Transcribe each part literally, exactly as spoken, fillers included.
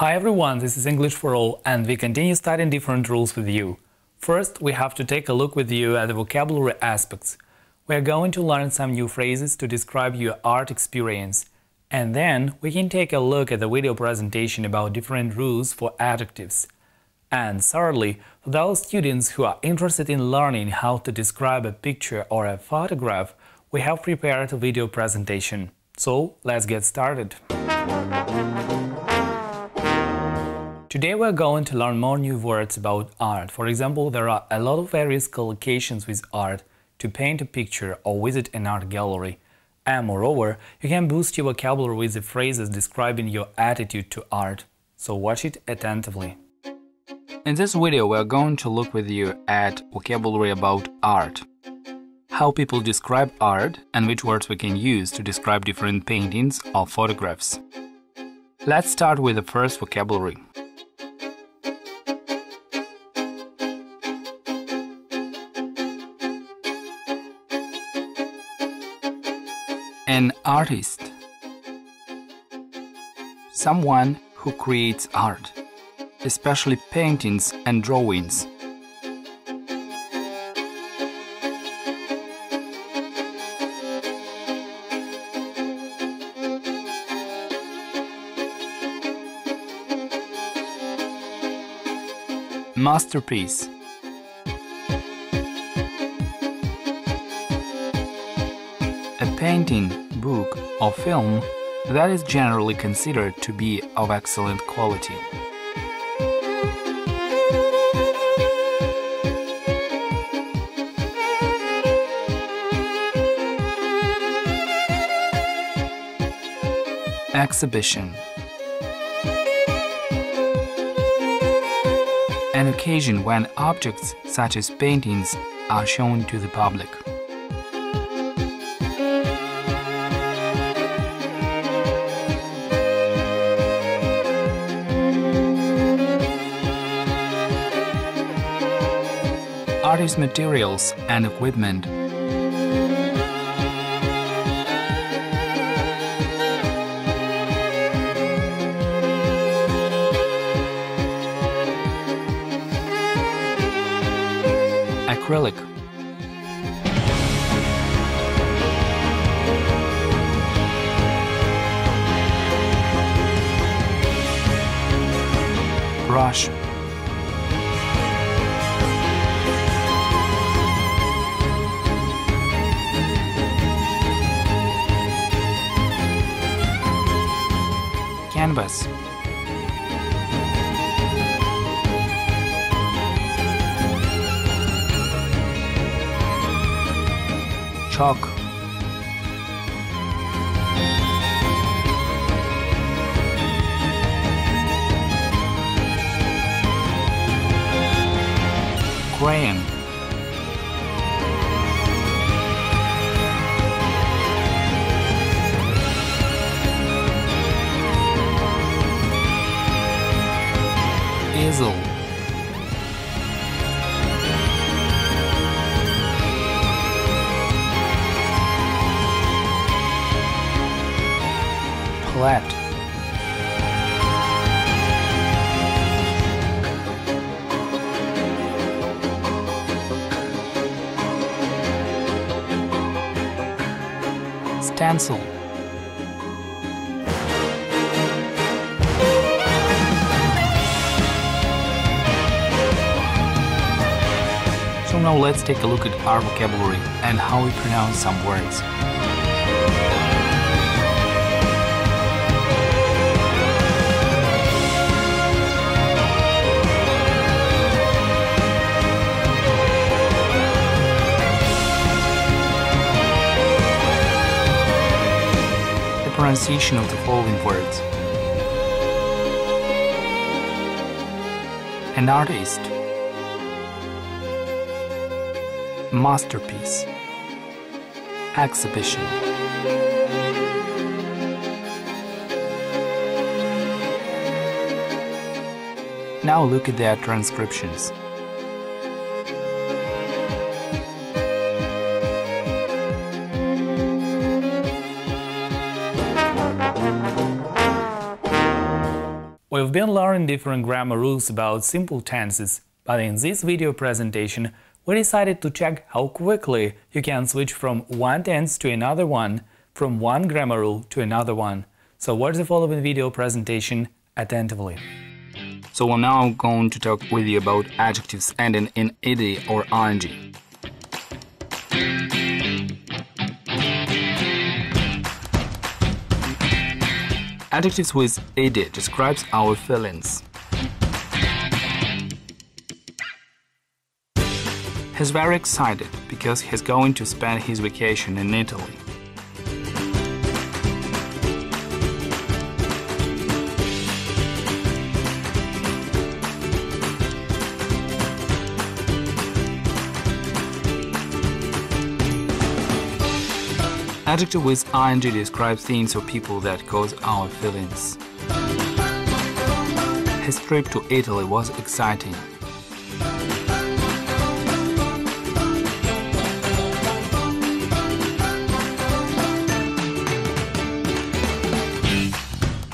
Hi everyone, this is English for All, and we continue studying different rules with you. First, we have to take a look with you at the vocabulary aspects. We are going to learn some new phrases to describe your art experience. And then we can take a look at the video presentation about different rules for adjectives. And thirdly, for those students who are interested in learning how to describe a picture or a photograph, we have prepared a video presentation. So, let's get started. Today we are going to learn more new words about art. For example, there are a lot of various collocations with art to paint a picture or visit an art gallery. And moreover, you can boost your vocabulary with the phrases describing your attitude to art. So watch it attentively. In this video we are going to look with you at vocabulary about art. How people describe art and which words we can use to describe different paintings or photographs. Let's start with the first vocabulary. An artist. Someone who creates art, especially paintings and drawings. Masterpiece. A painting, book or film that is generally considered to be of excellent quality. Exhibition. An occasion when objects such as paintings are shown to the public. Artist materials and equipment. Acrylic. Brush. Canvas. Chalk. Crayon. Easel. Palette. Stencil. Now let's take a look at our vocabulary and how we pronounce some words. The pronunciation of the following words. An artist. Masterpiece. Exhibition. Now look at their transcriptions. We We've been learning different grammar rules about simple tenses, but in this video presentation we decided to check how quickly you can switch from one tense to another one, from one grammar rule to another one. So watch the following video presentation attentively. So we're now going to talk with you about adjectives ending in -ed or ing. Adjectives with -ed describes our feelings. He's very excited because he's going to spend his vacation in Italy. Adjective with ing describes things or people that cause our feelings. His trip to Italy was exciting.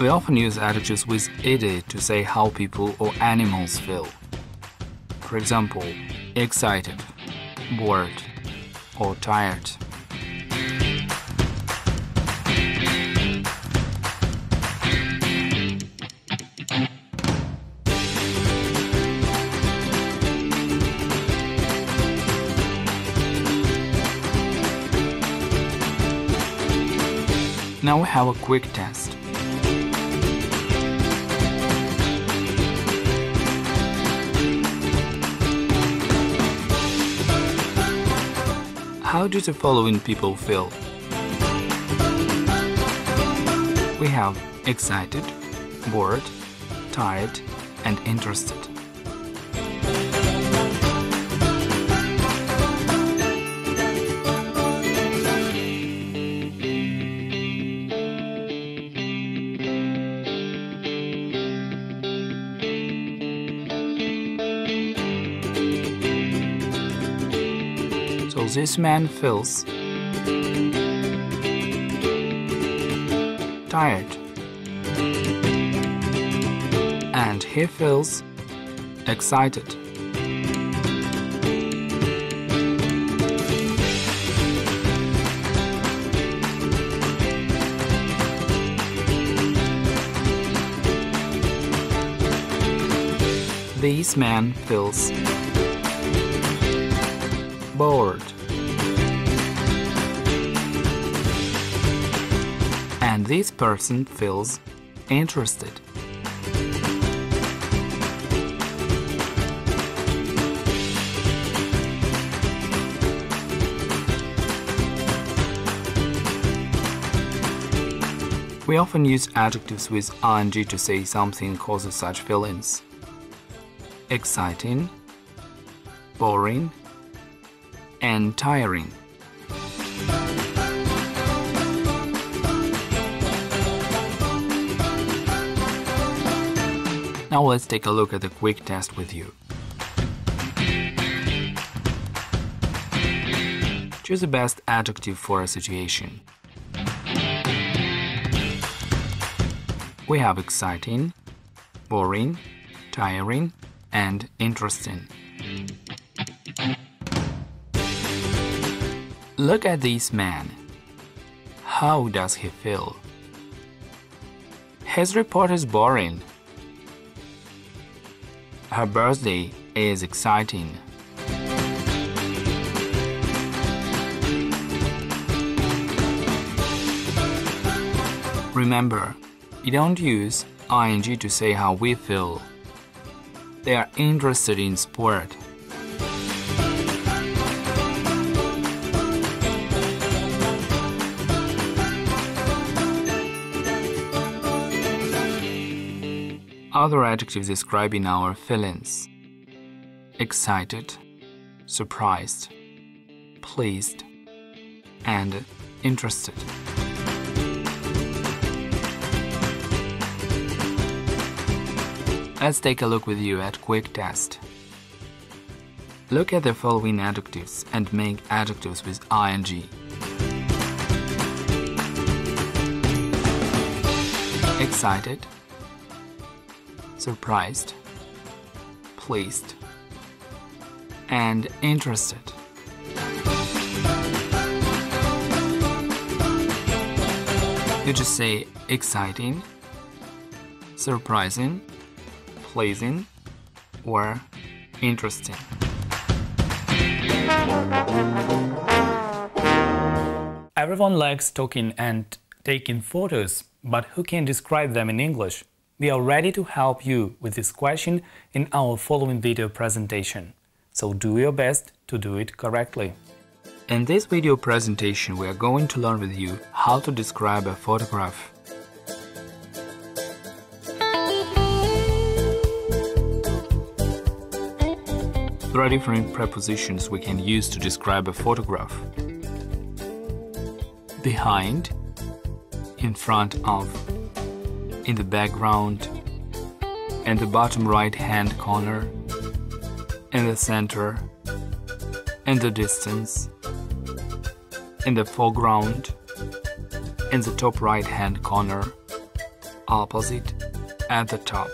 We often use adjectives with -ed to say how people or animals feel. For example, excited, bored, or tired. Now we have a quick test. How do the following people feel? We have excited, bored, tired, and interested. So this man feels tired, and he feels excited. This man feels bored, and this person feels interested. We often use adjectives with -ing to say something causes such feelings. Exciting, boring, and tiring. Now let's take a look at the quick test with you. Choose the best adjective for a situation. We have exciting, boring, tiring, and interesting. Look at this man. How does he feel? His report is boring. Her birthday is exciting. Remember, we don't use -ing to say how we feel. They are interested in sport. Other adjectives describing our feelings: excited, surprised, pleased, and interested. Let's take a look with you at quick test. Look at the following adjectives and make adjectives with -ing. Excited, surprised, pleased, and interested. You just say exciting, surprising, pleasing, or interesting. Everyone likes talking and taking photos, but who can describe them in English? We are ready to help you with this question in our following video presentation. So do your best to do it correctly. In this video presentation, we are going to learn with you how to describe a photograph. There are different prepositions we can use to describe a photograph. Behind, in front of, in the background, in the bottom right-hand corner, in the center, in the distance, in the foreground, in the top right-hand corner, opposite, at the top.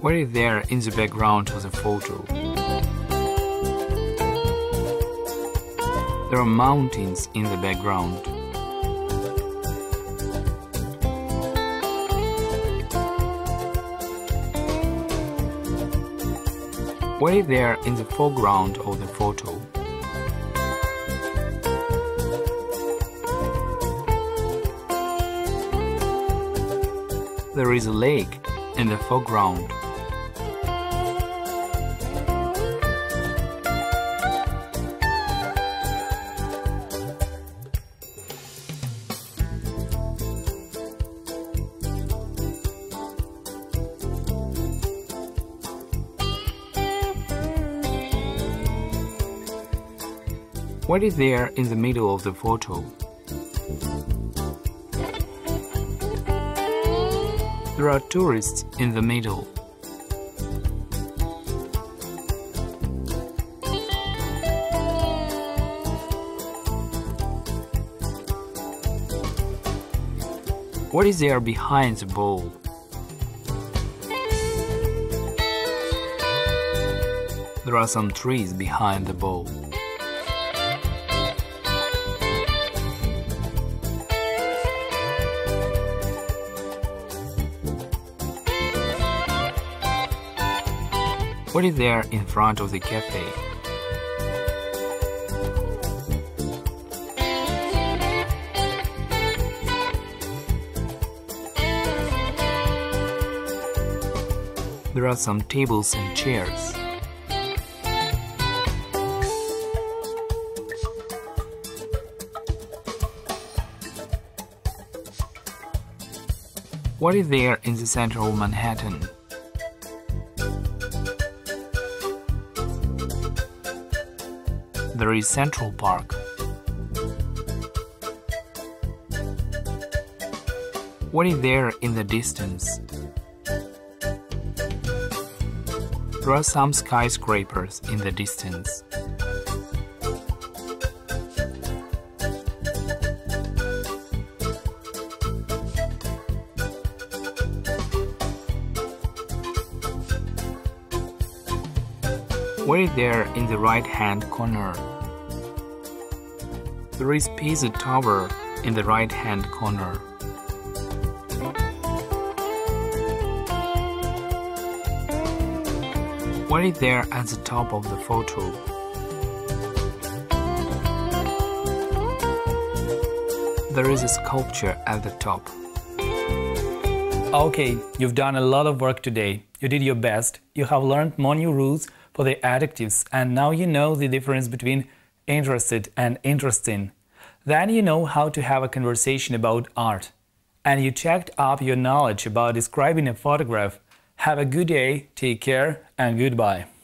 What is there in the background of the photo? There are mountains in the background. What is there in the foreground of the photo? There is a lake in the foreground. What is there in the middle of the photo? There are tourists in the middle. What is there behind the ball? There are some trees behind the ball. What is there in front of the cafe? There are some tables and chairs. What is there in the center of Manhattan? There is Central Park. What is there in the distance? There are some skyscrapers in the distance. What is there in the right-hand corner? There is Pisa Tower in the right-hand corner. What is there at the top of the photo? There is a sculpture at the top. Okay, you've done a lot of work today. You did your best. You have learned more new rules for the adjectives, and now you know the difference between interested and interesting. Then you know how to have a conversation about art. And you checked up your knowledge about describing a photograph. Have a good day, take care, and goodbye.